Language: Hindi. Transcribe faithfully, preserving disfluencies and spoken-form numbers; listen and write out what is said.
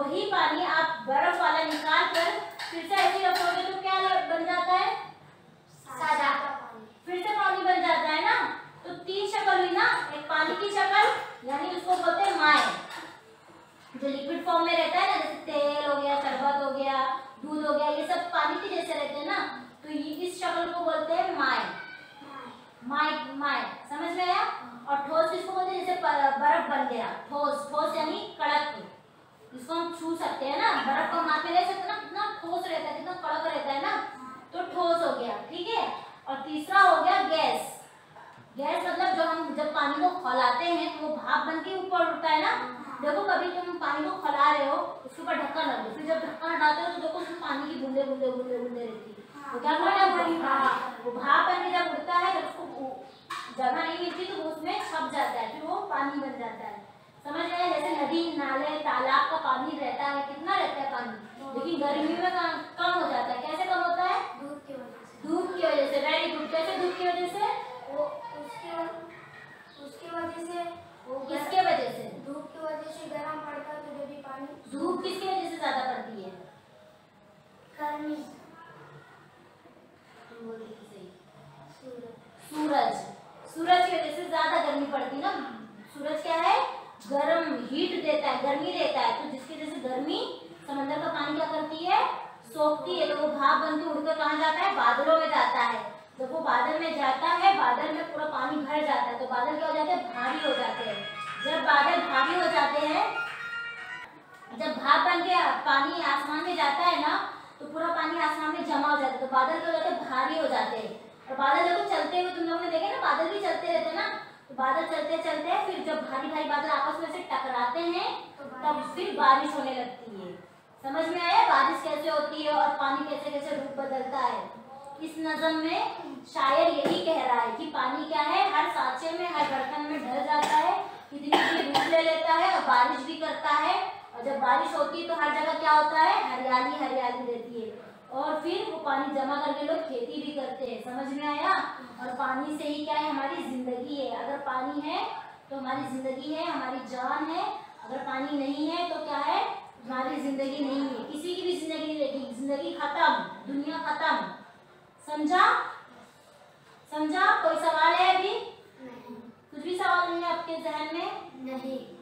वही पानी आप बर्फ वाला निकाल कर फिर से ऐसे रखोगे तो क्या बन जाता है? सादा पानी, फिर से पानी बन जाता है ना। तो तीन शक्ल हुई ना, एक पानी की शक्ल यानी उसको बोलते हैं माय, जो लिक्विड फॉर्म में रहता है ना, जैसे तेल हो गया, शरबत हो गया, दूध हो गया, ये सब पानी के जैसे रहते हैं ना, तो ये इस शक्ल को बोलते हैं माय। माय माय समझ में आया। और ठोस इसको बोलते हैं, जैसे बर्फ बन गया ठोस, ठोस यानी कड़क, इसको हम छू सकते हैं ना, बर्फ को हाथ में ले सकते हैं ना, कितना ठोस रहता है, कितना कड़क रहता है ना, तो ठोस हो गया, ठीक है। और तीसरा हो गया गैस। गैस मतलब जो हम जब पानी को खौलाते हैं तो वो भाप बन के ऊपर उठता है ना। देखो कभी तुम पानी को खौला रहे हो, उसके ऊपर ढक्कन रख दो, फिर जब ढक्कन हटाते हो तो देखो उसमें पानी की बूंदे बूंदे बूंदे बूंदे रहती है, वो क्या करता है, वो भाप बन के जब उठता है, उसको जगह नहीं मिलती तो उसमें छप जाता है, फिर वो पानी बन जाता है। समझ रहे हैं, जैसे नदी नाले तालाब का पानी रहता है, कितना रहता है पानी, लेकिन गर्मी में कम हो जाता है। कैसे कम होता है? धूप की वजह से। धूप की वजह से, वेरी गुड। कैसे धूप की वजह से? वो उसके उसके वजह से, वो किसके वजह से? धूप की वजह से गर्म पड़ता है, तो जो भी पानी, धूप किसकी वजह से ज्यादा पड़ती है? गर्मी। सूरज, सूरज की वजह से ज्यादा गर्मी पड़ती है ना। सूरज क्या है? गर्म, हीट देता है, गर्मी देता है, तो जिसकी वजह से गर्मी समंदर का पानी क्या करती है? सोखती है, तो वो भाप बनकर उड़कर कहाँ जाता है? बादलों में जाता है। जब वो बादल में जाता है, बादल में पूरा पानी भर जाता है, तो बादल क्या हो जाते हैं? भारी हो जाते हैं। जब बादल भारी हो जाते हैं, जब भाप बन के पानी आसमान में जाता है ना, तो पूरा पानी आसमान में जमा हो जाता है, तो बादल क्या हो जाते हैं? भारी हो जाते हैं। और बादल देखो चलते हुए, तुम लोगों ने देखे ना, बादल भी चलते रहते हैं ना, तो बादल चलते चलते फिर जब भारी भारी बादल आपस में से टकराते हैं तो तब फिर बारिश होने लगती है। समझ में आया बारिश कैसे होती है और पानी कैसे कैसे रूप बदलता है। इस नज़म में शायर यही कह रहा है कि पानी क्या है? हर सांचे में, हर बर्तन में ढल जाता है, कितनी भी रूप ले लेता है और बारिश भी करता है। और जब बारिश होती है तो हर जगह क्या होता है? हरियाली हरियाली रहती है, और फिर वो पानी जमा करके लोग खेती भी करते हैं। समझ में आया। और पानी से ही क्या है? हमारी जिंदगी है। अगर पानी है तो हमारी जिंदगी है, हमारी जान है। अगर पानी नहीं है तो क्या है? हमारी जिंदगी नहीं है, किसी की भी जिंदगी नहीं रहेगी, जिंदगी खत्म, दुनिया खत्म। समझा? समझा? कोई सवाल है अभी? कुछ भी सवाल नहीं है आपके जहन में? नहीं।